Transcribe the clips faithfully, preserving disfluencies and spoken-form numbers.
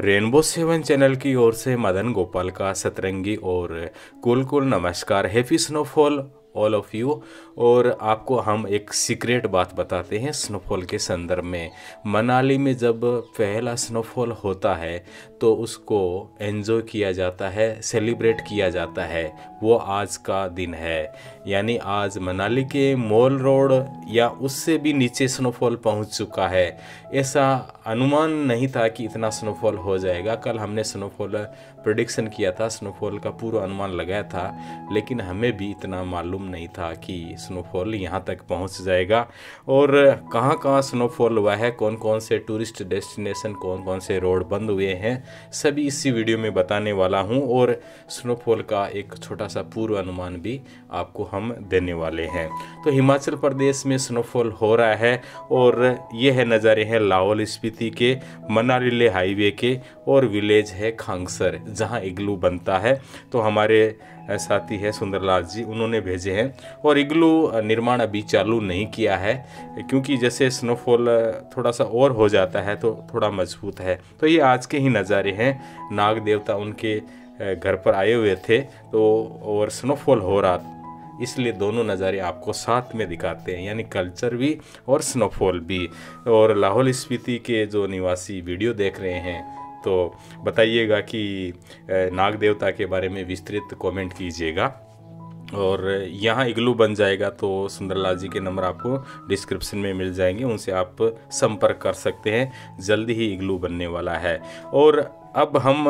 Rainbow seven channel की ओर से मदन गोपाल का सतरंगी और कुल कुल नमस्कार। Happy snowfall all of you. और आपको हम एक सीक्रेट बात बताते हैं स्नोफॉल के संदर्भ में। मनाली में जब पहला स्नोफॉल होता है तो उसको एंजॉय किया जाता है, सेलिब्रेट किया जाता है। वो आज का दिन है, यानी आज मनाली के मॉल रोड या उससे भी नीचे स्नोफॉल पहुंच चुका है। ऐसा अनुमान नहीं था कि इतना स्नोफॉल हो जाएगा। कल हमने स्नोफॉल प्रेडिक्शन किया था, स्नोफॉल का पूरा अनुमान लगाया था, लेकिन हमें भी इतना मालूम नहीं था कि स्नोफॉल यहाँ तक पहुँच जाएगा। और कहाँ कहाँ स्नोफॉल हुआ है, कौन कौन से टूरिस्ट डेस्टिनेशन, कौन कौन से रोड बंद हुए हैं, सभी इसी वीडियो में बताने वाला हूँ। और स्नोफॉल का एक छोटा सा पूर्व अनुमान भी आपको हम देने वाले हैं। तो हिमाचल प्रदेश में स्नोफॉल हो रहा है और ये है नज़ारे हैं लाहौल स्पीति के, मनाली ले हाईवे के, और विलेज है खांगसर जहाँ इग्लू बनता है। तो हमारे साथी है सुंदरलाल जी, उन्होंने भेजे हैं। और इग्लू निर्माण अभी चालू नहीं किया है क्योंकि जैसे स्नोफॉल थोड़ा सा और हो जाता है तो थोड़ा मजबूत है। तो ये आज के ही नज़ारे हैं। नाग देवता उनके घर पर आए हुए थे तो और स्नोफॉल हो रहा था, इसलिए दोनों नज़ारे आपको साथ में दिखाते हैं, यानी कल्चर भी और स्नोफॉल भी। और लाहौल स्पीति के जो निवासी वीडियो देख रहे हैं तो बताइएगा कि नाग देवता के बारे में विस्तृत कमेंट कीजिएगा। और यहाँ इग्लू बन जाएगा तो सुंदरलाल जी के नंबर आपको डिस्क्रिप्शन में मिल जाएंगे, उनसे आप संपर्क कर सकते हैं। जल्दी ही इग्लू बनने वाला है। और अब हम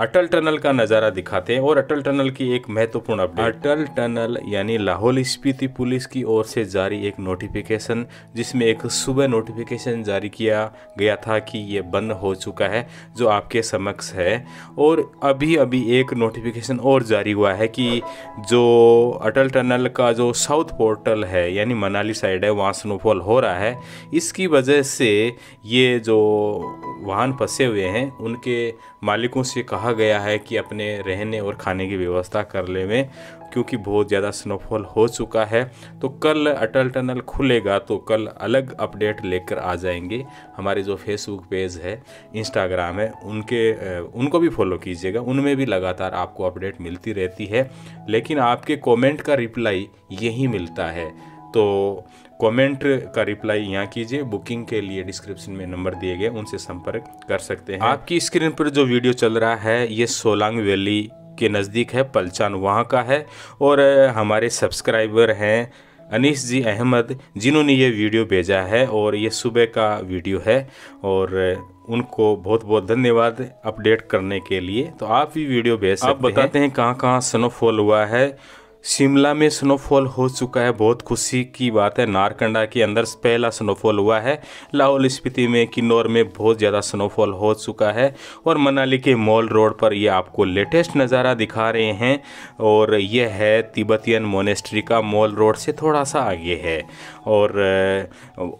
अटल टनल का नज़ारा दिखाते हैं। और अटल टनल की एक महत्वपूर्ण अपडेट, अटल टनल यानी लाहौल स्पीति पुलिस की ओर से जारी एक नोटिफिकेशन, जिसमें एक सुबह नोटिफिकेशन जारी किया गया था कि ये बंद हो चुका है, जो आपके समक्ष है। और अभी अभी एक नोटिफिकेशन और जारी हुआ है कि जो अटल टनल का जो साउथ पोर्टल है, यानी मनाली साइड है, वहाँ स्नोफॉल हो रहा है। इसकी वजह से ये जो वाहन फंसे हुए हैं उनके मालिकों से कहा गया है कि अपने रहने और खाने की व्यवस्था कर लें, क्योंकि बहुत ज़्यादा स्नोफॉल हो चुका है। तो कल अटल टनल खुलेगा तो कल अलग अपडेट लेकर आ जाएंगे। हमारे जो फेसबुक पेज है, इंस्टाग्राम है, उनके उनको भी फॉलो कीजिएगा, उनमें भी लगातार आपको अपडेट मिलती रहती है। लेकिन आपके कॉमेंट का रिप्लाई यही मिलता है, तो कमेंट का रिप्लाई यहाँ कीजिए। बुकिंग के लिए डिस्क्रिप्शन में नंबर दिए गए, उनसे संपर्क कर सकते हैं। आपकी स्क्रीन पर जो वीडियो चल रहा है ये सोलांग वैली के नज़दीक है, पलचान वहाँ का है। और हमारे सब्सक्राइबर हैं अनीश जी अहमद, जिन्होंने ये वीडियो भेजा है और ये सुबह का वीडियो है, और उनको बहुत बहुत धन्यवाद अपडेट करने के लिए। तो आप भी वीडियो भेज सकते हैं। आप बताते हैं कहाँ कहाँ स्नोफॉल हुआ है। शिमला में स्नोफॉल हो चुका है, बहुत खुशी की बात है। नारकंडा के अंदर पहला स्नोफॉल हुआ है। लाहौल स्पीति में, किन्नौर में बहुत ज़्यादा स्नोफॉल हो चुका है। और मनाली के मॉल रोड पर ये आपको लेटेस्ट नज़ारा दिखा रहे हैं। और ये है तिब्बतियन मोनेस्ट्री का, मॉल रोड से थोड़ा सा आगे है। और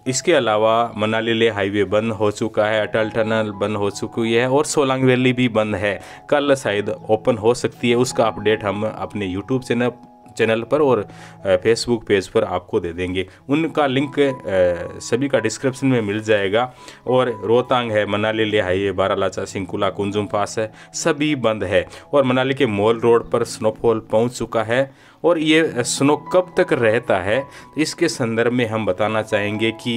इसके अलावा मनाली ले हाईवे बंद हो चुका है, अटल टनल बंद हो चुकी है, और सोलांग वैली भी बंद है। कल शायद ओपन हो सकती है, उसका अपडेट हम अपने यूट्यूब चैनल चैनल पर और फेसबुक पेज पर आपको दे देंगे। उनका लिंक सभी का डिस्क्रिप्शन में मिल जाएगा। और रोहतांग है, मनाली ले हाईवे, बारालाचा, सिंकुला, कुंजुम पास है, सभी बंद है। और मनाली के मॉल रोड पर स्नोफॉल पहुंच चुका है। और ये स्नो कब तक रहता है, इसके संदर्भ में हम बताना चाहेंगे कि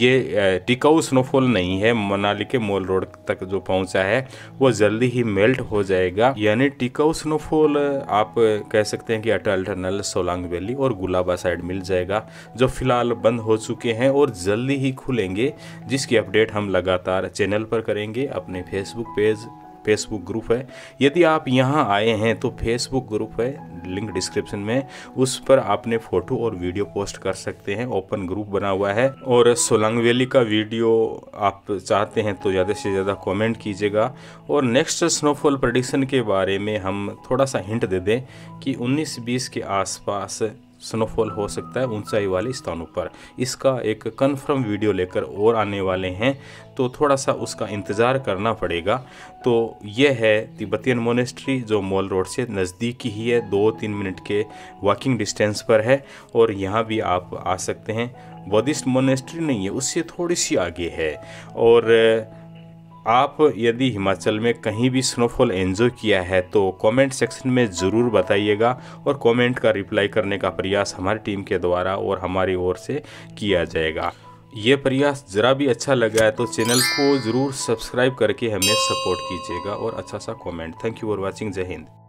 ये टिकाऊ स्नोफॉल नहीं है। मनाली के मॉल रोड तक जो पहुंचा है वो जल्दी ही मेल्ट हो जाएगा, यानी टिकाऊ स्नोफॉल आप कह सकते हैं कि अटल टनल, सोलांग वैली और गुलाबा साइड मिल जाएगा, जो फिलहाल बंद हो चुके हैं और जल्दी ही खुलेंगे, जिसकी अपडेट हम लगातार चैनल पर करेंगे। अपने फेसबुक पेज, फेसबुक ग्रुप है, यदि आप यहाँ आए हैं तो फेसबुक ग्रुप है, लिंक डिस्क्रिप्शन में, उस पर आपने फ़ोटो और वीडियो पोस्ट कर सकते हैं। ओपन ग्रुप बना हुआ है। और सोलांग वैली का वीडियो आप चाहते हैं तो ज़्यादा से ज़्यादा कमेंट कीजिएगा। और नेक्स्ट स्नोफॉल प्रेडिक्शन के बारे में हम थोड़ा सा हिंट दे दें कि उन्नीस बीस के आसपास स्नोफॉल हो सकता है ऊंचाई वाले स्थानों पर। इसका एक कन्फर्म वीडियो लेकर और आने वाले हैं, तो थोड़ा सा उसका इंतज़ार करना पड़ेगा। तो यह है तिब्बतियन मोनेस्ट्री, जो मॉल रोड से नज़दीक ही है, दो तीन मिनट के वॉकिंग डिस्टेंस पर है। और यहाँ भी आप आ सकते हैं। बौद्धिस्ट मोनेस्ट्री नहीं है, उससे थोड़ी सी आगे है। और आप यदि हिमाचल में कहीं भी स्नोफॉल एंजॉय किया है तो कमेंट सेक्शन में ज़रूर बताइएगा और कमेंट का रिप्लाई करने का प्रयास हमारी टीम के द्वारा और हमारी ओर से किया जाएगा। ये प्रयास ज़रा भी अच्छा लगा है तो चैनल को ज़रूर सब्सक्राइब करके हमें सपोर्ट कीजिएगा और अच्छा सा comment. Thank you for watching. जय हिंद।